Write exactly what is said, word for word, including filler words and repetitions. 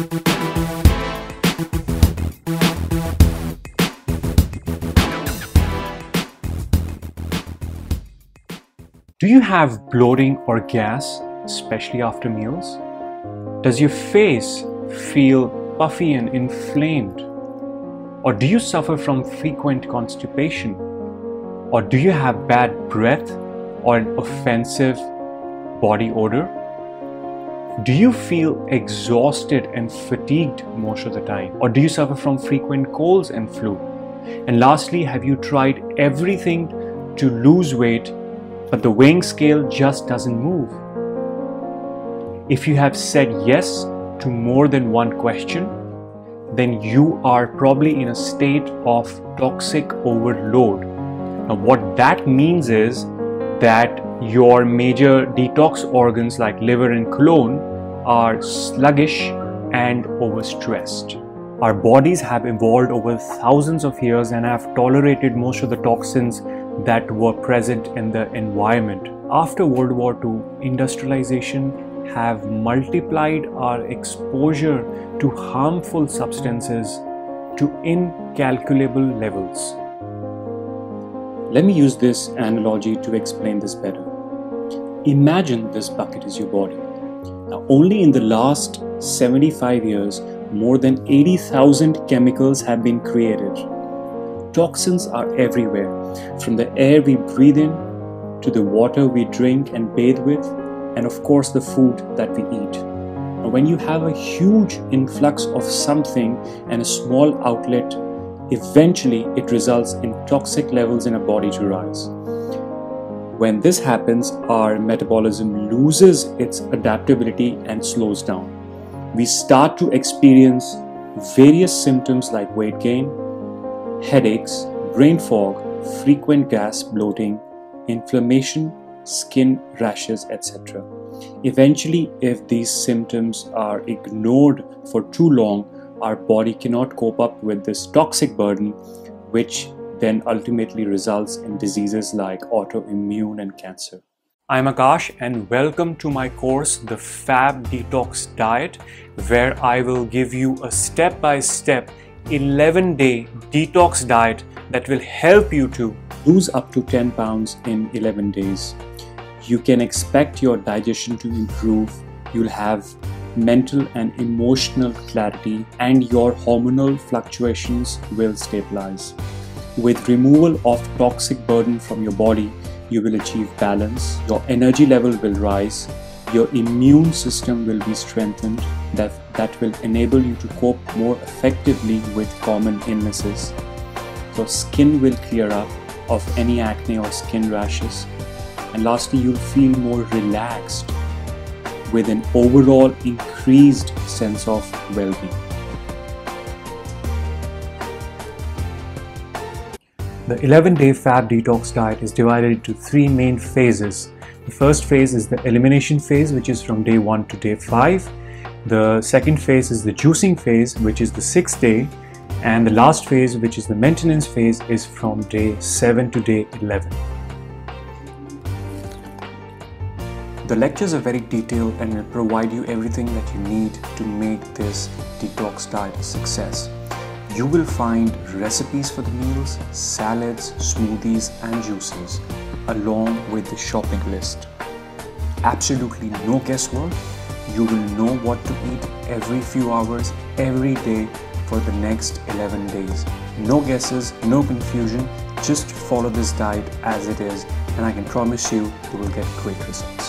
Do you have bloating or gas, especially after meals? Does your face feel puffy and inflamed? Or do you suffer from frequent constipation? Or do you have bad breath or an offensive body odor? Do you feel exhausted and fatigued most of the time? Or do you suffer from frequent colds and flu? And lastly, have you tried everything to lose weight, but the weighing scale just doesn't move? If you have said yes to more than one question, then you are probably in a state of toxic overload. Now, what that means is that your major detox organs like liver and colon are sluggish and overstressed. Our bodies have evolved over thousands of years and have tolerated most of the toxins that were present in the environment. After World War Two, industrialization have multiplied our exposure to harmful substances to incalculable levels. Let me use this analogy to explain this better. Imagine this bucket is your body. Now, only in the last seventy-five years, more than eighty thousand chemicals have been created. Toxins are everywhere, from the air we breathe in, to the water we drink and bathe with, and of course the food that we eat. Now, when you have a huge influx of something and a small outlet, eventually it results in toxic levels in our body to rise. When this happens, our metabolism loses its adaptability and slows down. We start to experience various symptoms like weight gain, headaches, brain fog, frequent gas, bloating, inflammation, skin rashes, et cetera. Eventually, if these symptoms are ignored for too long, our body cannot cope up with this toxic burden, which then ultimately results in diseases like autoimmune and cancer. I'm Akash, and welcome to my course, the Fab Detox Diet, where I will give you a step-by-step eleven day detox diet that will help you to lose up to ten pounds in eleven days. You can expect your digestion to improve. You'll have mental and emotional clarity, and your hormonal fluctuations will stabilize. With removal of toxic burden from your body, you will achieve balance. Your energy level will rise. Your immune system will be strengthened. That, that will enable you to cope more effectively with common illnesses. Your skin will clear up of any acne or skin rashes. And lastly, you'll feel more relaxed with an overall increased sense of well-being. The eleven day Fab Detox Diet is divided into three main phases. The first phase is the elimination phase, which is from day one to day five. The second phase is the juicing phase, which is the sixth day. And the last phase, which is the maintenance phase, is from day seven to day eleven. The lectures are very detailed and will provide you everything that you need to make this detox diet a success. You will find recipes for the meals, salads, smoothies and juices, along with the shopping list. Absolutely no guesswork. You will know what to eat every few hours, every day for the next eleven days. No guesses, no confusion. Just follow this diet as it is, and I can promise you, you will get great results.